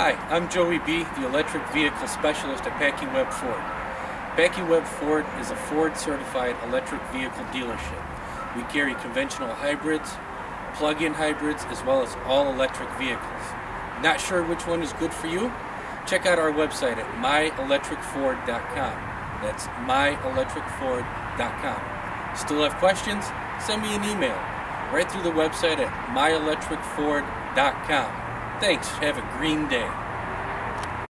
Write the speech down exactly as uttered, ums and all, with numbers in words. Hi, I'm Joey B., the electric vehicle specialist at Packey Webb Ford. Packey Webb Ford is a Ford-certified electric vehicle dealership. We carry conventional hybrids, plug-in hybrids, as well as all-electric vehicles. Not sure which one is good for you? Check out our website at my electric ford dot com. That's my electric ford dot com. Still have questions? Send me an email right through the website at my electric ford dot com. Thanks. Have a green day.